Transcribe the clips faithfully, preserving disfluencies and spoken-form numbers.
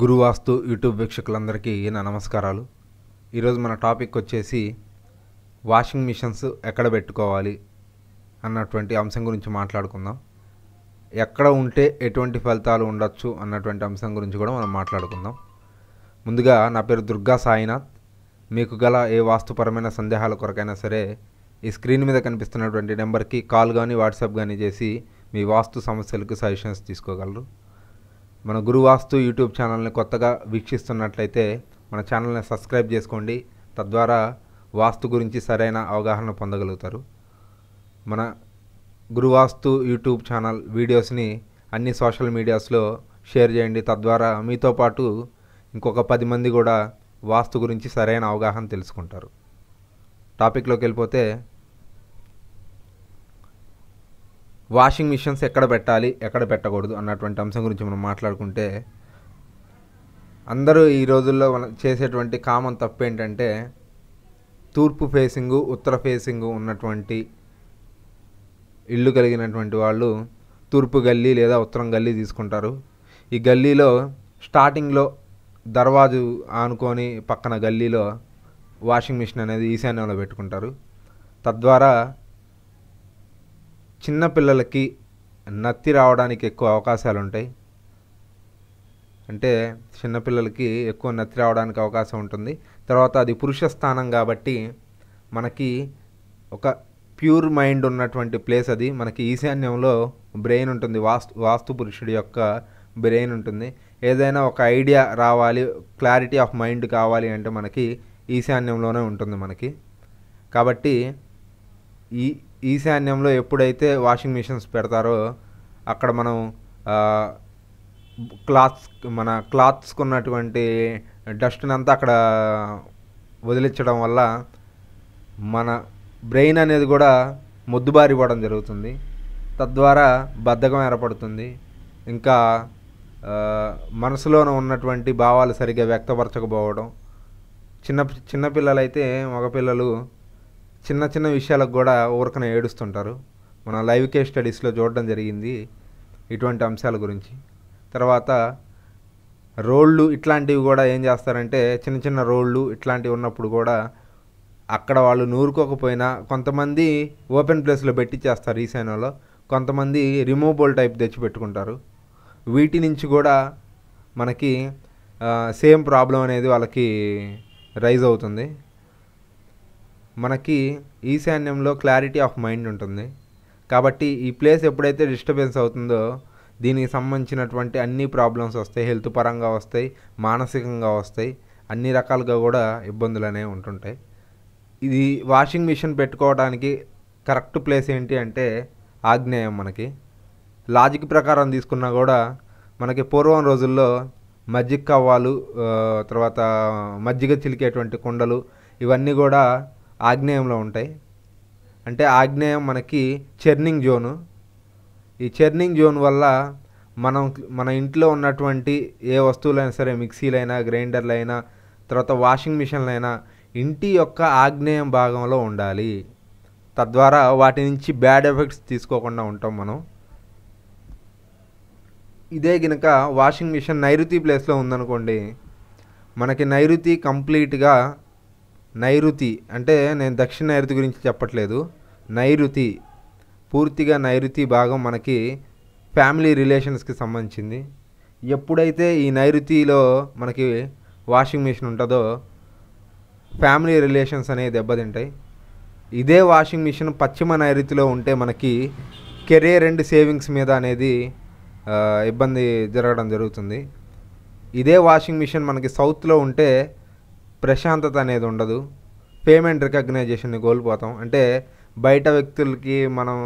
గురువాస్తు YouTube వీక్షకులందరికీ నా నమస్కారాలు। ఈరోజు మన టాపిక్ వచ్చేసి వాషింగ్ మిషన్స్ ఎక్కడ పెట్టుకోవాలి అన్నటువంటి అంశం గురించి మాట్లాడుకుందాం। ఎక్కడ ఉంటే ఎటువంటి ఫలితాలు ఉండొచ్చు అన్నటువంటి అంశం గురించి కూడా మనం మాట్లాడుకుందాం। ముందుగా నా పేరు దుర్గా సాయినాథ్। మీకు గల ఏ వాస్తుపరమైన సందేహాల కొరకైనా సరే ఈ స్క్రీన్ మీద కనిపిస్తున్నటువంటి నెంబర్కి కాల్ కానీ వాట్సాప్ కానీ చేసి మీ వాస్తు సమస్యలకు సజెషన్స్ తీసుకోగలరు। మన గురువాస్తు యూట్యూబ్ ఛానల్ని కొత్తగా వీక్షిస్తున్నట్లయితే మన ఛానల్ని సబ్స్క్రైబ్ చేసుకోండి, తద్వారా వాస్తు గురించి సరైన అవగాహన పొందగలుగుతారు। మన గురువాస్తు యూట్యూబ్ ఛానల్ వీడియోస్ని అన్ని సోషల్ మీడియాస్లో షేర్ చేయండి, తద్వారా మీతో పాటు ఇంకొక పది మంది కూడా వాస్తు గురించి సరైన అవగాహన తెలుసుకుంటారు। టాపిక్లోకి వెళ్ళిపోతే వాషింగ్ మిషన్స్ ఎక్కడ పెట్టాలి, ఎక్కడ పెట్టకూడదు అన్నటువంటి అంశం గురించి మనం మాట్లాడుకుంటే, అందరూ ఈ రోజుల్లో మనం చేసేటువంటి కామన్ తప్పు ఏంటంటే తూర్పు ఫేసింగు ఉత్తర ఫేసింగు ఉన్నటువంటి ఇల్లు కలిగినటువంటి వాళ్ళు తూర్పు గల్లీ లేదా ఉత్తరం గల్లీ తీసుకుంటారు। ఈ గల్లీలో స్టార్టింగ్లో దర్వాజు ఆనుకొని పక్కన గల్లీలో వాషింగ్ మిషన్ అనేది ఈశాన్యంలో పెట్టుకుంటారు, తద్వారా చిన్నపిల్లలకి నత్తి రావడానికి ఎక్కువ అవకాశాలు ఉంటాయి। అంటే చిన్నపిల్లలకి ఎక్కువ నత్తి రావడానికి అవకాశం ఉంటుంది। తర్వాత అది పురుష స్థానం కాబట్టి మనకి ఒక ప్యూర్ మైండ్ ఉన్నటువంటి ప్లేస్ అది, మనకి ఈశాన్యంలో బ్రెయిన్ ఉంటుంది, వాస్తు వాస్తు పురుషుడి యొక్క బ్రెయిన్ ఉంటుంది। ఏదైనా ఒక ఐడియా రావాలి, క్లారిటీ ఆఫ్ మైండ్ కావాలి అంటే మనకి ఈశాన్యంలోనే ఉంటుంది మనకి। కాబట్టి ఈ ఈశాన్యంలో ఎప్పుడైతే వాషింగ్ మిషన్స్ పెడతారో అక్కడ మనం క్లాత్స్ మన క్లాత్స్కు ఉన్నటువంటి డస్ట్ని అంతా అక్కడ వదిలించడం వల్ల మన బ్రెయిన్ అనేది కూడా మొద్దుబారిపోవడం జరుగుతుంది, తద్వారా బద్ధకం ఏర్పడుతుంది। ఇంకా మనసులోనూ ఉన్నటువంటి భావాలు సరిగ్గా వ్యక్తపరచకపోవడం, చిన్న చిన్నపిల్లలైతే మగపిల్లలు చిన్న చిన్న విషయాలకు కూడా ఊరకన ఏడుస్తుంటారు। మన లైవ్ కేస్ స్టడీస్లో చూడడం జరిగింది ఇటువంటి అంశాల గురించి। తర్వాత రోళ్ళు ఇట్లాంటివి కూడా ఏం చేస్తారంటే చిన్న చిన్న రోళ్ళు ఇట్లాంటివి ఉన్నప్పుడు కూడా అక్కడ వాళ్ళు నూరుకోకపోయినా కొంతమంది ఓపెన్ ప్లేస్లో పెట్టించేస్తారు ఈశాన్యంలో, కొంతమంది రిమూవబుల్ టైప్ తెచ్చి పెట్టుకుంటారు। వీటి నుంచి కూడా మనకి సేమ్ ప్రాబ్లం అనేది వాళ్ళకి రైజ్ అవుతుంది। మనకి ఈశాన్యంలో క్లారిటీ ఆఫ్ మైండ్ ఉంటుంది కాబట్టి ఈ ప్లేస్ ఎప్పుడైతే డిస్టర్బెన్స్ అవుతుందో దీనికి సంబంధించినటువంటి అన్ని ప్రాబ్లమ్స్ వస్తాయి, హెల్త్ పరంగా వస్తాయి, మానసికంగా వస్తాయి, అన్ని రకాలుగా కూడా ఇబ్బందులు అనేవి ఉంటుంటాయి। ఇది వాషింగ్ మిషన్ పెట్టుకోవడానికి కరెక్ట్ ప్లేస్ ఏంటి అంటే ఆగ్నేయం। మనకి లాజిక్ ప్రకారం తీసుకున్నా కూడా మనకి పూర్వం రోజుల్లో మజ్జిగ కవ్వాలు, తర్వాత మజ్జిగ చిలికేటువంటి కుండలు ఇవన్నీ కూడా ఆగ్నేయంలో ఉంటాయి। అంటే ఆగ్నేయం మనకి చెర్నింగ్ జోను। ఈ చెర్నింగ్ జోన్ వల్ల మనం మన ఇంట్లో ఉన్నటువంటి ఏ వస్తువులైనా సరే, మిక్సీలైనా గ్రైండర్లైనా తర్వాత వాషింగ్ మిషన్లైనా ఇంటి యొక్క ఆగ్నేయం భాగంలో ఉండాలి, తద్వారా వాటి నుంచి బ్యాడ్ ఎఫెక్ట్స్ తీసుకోకుండా ఉంటాం మనం। ఇదే గనక వాషింగ్ మిషన్ నైరుతి ప్లేస్లో ఉందనుకోండి, మనకి నైరుతి కంప్లీట్గా నైరుతి అంటే నేను దక్షిణ నైరుతి గురించి చెప్పట్లేదు, నైరుతి పూర్తిగా నైరుతి భాగం మనకి ఫ్యామిలీ రిలేషన్స్కి సంబంధించింది। ఎప్పుడైతే ఈ నైరుతిలో మనకి వాషింగ్ మిషన్ ఉంటుందో ఫ్యామిలీ రిలేషన్స్ అనేవి దెబ్బతింటాయి। ఇదే వాషింగ్ మిషన్ పశ్చిమ నైరుతిలో ఉంటే మనకి కెరీర్ అండ్ సేవింగ్స్ మీద అనేది ఇబ్బంది జరగడం జరుగుతుంది। ఇదే వాషింగ్ మిషన్ మనకి సౌత్లో ఉంటే ప్రశాంతత అనేది ఉండదు, పేమెంట్ రికగ్నైజేషన్ని కోల్పోతాం। అంటే బయట వ్యక్తులకి మనం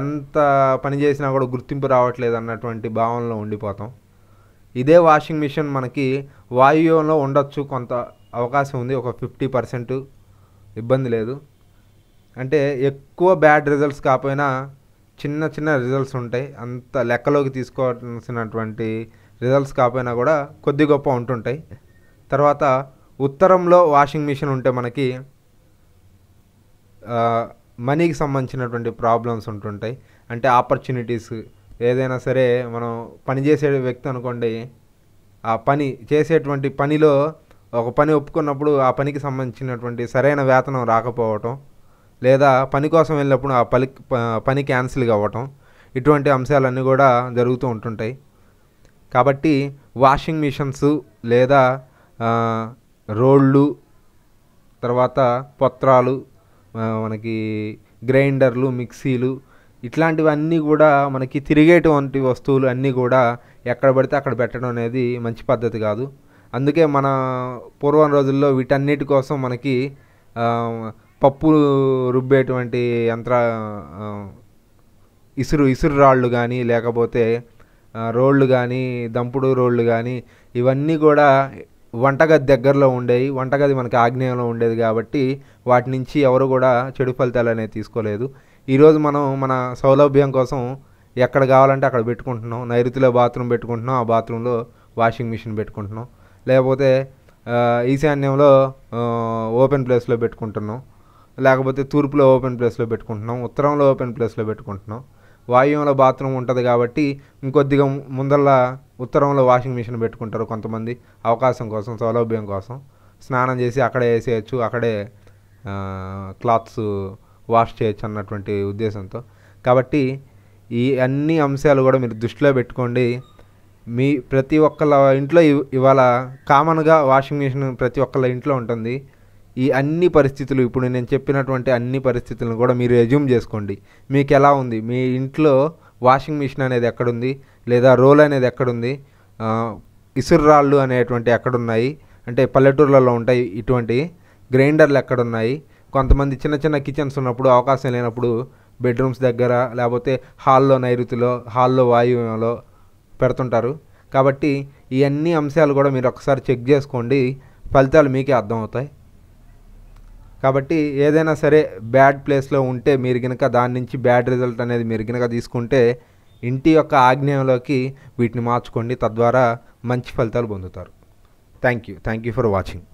ఎంత పని చేసినా కూడా గుర్తింపు రావట్లేదు అన్నటువంటి భావనలో ఉండిపోతాం। ఇదే వాషింగ్ మిషన్ మనకి వాయువ్యంలో ఉండొచ్చు, కొంత అవకాశం ఉంది, ఒక ఫిఫ్టీ పర్సెంట్ ఇబ్బంది లేదు। అంటే ఎక్కువ బ్యాడ్ రిజల్ట్స్ కాకపోయినా చిన్న చిన్న రిజల్ట్స్ ఉంటాయి, అంత లెక్కలోకి తీసుకోవాల్సినటువంటి రిజల్ట్స్ కాకపోయినా కూడా కొద్ది గొప్ప ఉంటుంటాయి। తర్వాత ఉత్తరంలో వాషింగ్ మిషన్ ఉంటే మనకి మనీకి సంబంధించినటువంటి ప్రాబ్లమ్స్ ఉంటుంటాయి। అంటే ఆపర్చునిటీస్ ఏదైనా సరే, మనం పనిచేసే వ్యక్తి అనుకోండి, ఆ పని చేసేటువంటి పనిలో ఒక పని ఒప్పుకున్నప్పుడు ఆ పనికి సంబంధించినటువంటి సరైన వేతనం రాకపోవటం లేదా పని కోసం వెళ్ళినప్పుడు ఆ పని పని క్యాన్సిల్ కావటం ఇటువంటి అంశాలన్నీ కూడా జరుగుతూ ఉంటుంటాయి. కాబట్టి వాషింగ్ మిషన్స్ లేదా రోళ్ళు, తర్వాత పత్రాలు, మనకి గ్రైండర్లు, మిక్సీలు, ఇట్లాంటివన్నీ కూడా మనకి తిరిగేటువంటి వస్తువులు అన్నీ కూడా ఎక్కడ పడితే అక్కడ పెట్టడం అనేది మంచి పద్ధతి కాదు. అందుకే మన పూర్వం రోజుల్లో వీటన్నిటి కోసం మనకి పప్పు రుబ్బేటువంటి యంత్ర ఇసురు ఇసురు రాళ్ళు కానీ, లేకపోతే రోళ్ళు కానీ, దంపుడు రోళ్ళు కానీ, ఇవన్నీ కూడా వంటగది దగ్గరలో ఉండేవి. వంటగది మనకి ఆగ్నేయంలో ఉండేది కాబట్టి వాటి నుంచి ఎవరు కూడా చెడు ఫలితాలు అనేవి తీసుకోలేదు. ఈరోజు మనం మన సౌలభ్యం కోసం ఎక్కడ కావాలంటే అక్కడ పెట్టుకుంటున్నాం. నైరుతిలో బాత్రూమ్ పెట్టుకుంటున్నాం, ఆ బాత్రూంలో వాషింగ్ మిషన్ పెట్టుకుంటున్నాం, లేకపోతే ఈశాన్యంలో ఓపెన్ ప్లేస్లో పెట్టుకుంటున్నాం, లేకపోతే తూర్పులో ఓపెన్ ప్లేస్లో పెట్టుకుంటున్నాం, ఉత్తరంలో ఓపెన్ ప్లేస్లో పెట్టుకుంటున్నాం. వాయువ్యంలో బాత్రూమ్ ఉంటుంది కాబట్టి ఇంకొద్దిగా ముందల్లా ఉత్తరంలో వాషింగ్ మిషన్ పెట్టుకుంటారు కొంతమంది, అవకాశం కోసం, సౌలభ్యం కోసం. స్నానం చేసి అక్కడే వేసేయచ్చు, అక్కడే క్లాత్స్ వాష్ చేయొచ్చు అన్నటువంటి ఉద్దేశంతో. కాబట్టి ఈ అన్ని అంశాలు కూడా మీరు దృష్టిలో పెట్టుకోండి. మీ ప్రతి ఒక్కళ్ళ ఇంట్లో ఇవాళ కామన్గా వాషింగ్ మిషన్ ప్రతి ఒక్కళ్ళ ఇంట్లో ఉంటుంది. ఈ అన్ని పరిస్థితులు, ఇప్పుడు నేను చెప్పినటువంటి అన్ని పరిస్థితులను కూడా మీరు రెజ్యూమ్ చేసుకోండి. మీకు ఎలా ఉంది, మీ ఇంట్లో వాషింగ్ మిషన్ అనేది ఎక్కడుంది, లేదా రోల్ అనేది ఎక్కడుంది, ఇసుర్రాళ్ళు అనేటువంటి ఎక్కడున్నాయి, అంటే పల్లెటూర్లలో ఉంటాయి ఇటువంటి గ్రైండర్లు ఎక్కడున్నాయి. కొంతమంది చిన్న చిన్న కిచెన్స్ ఉన్నప్పుడు అవకాశం లేనప్పుడు బెడ్రూమ్స్ దగ్గర, లేకపోతే హాల్లో నైరుతిలో, హాల్లో వాయువ్యంలో పెడుతుంటారు. కాబట్టి ఈ అన్ని అంశాలు కూడా మీరు ఒకసారి చెక్ చేసుకోండి, ఫలితాలు మీకే అర్థమవుతాయి. కాబట్టి ఏదైనా సరే బ్యాడ్ ప్లేస్లో ఉంటే మీరు కనుక దాని నుంచి బ్యాడ్ రిజల్ట్ అనేది మీరు కనుక తీసుకుంటే ఇంటి యొక్క ఆగ్నేయంలోకి వీటిని మార్చుకోండి. తద్వారా మంచి ఫలితాలు పొందుతారు. Thank you thank you for watching.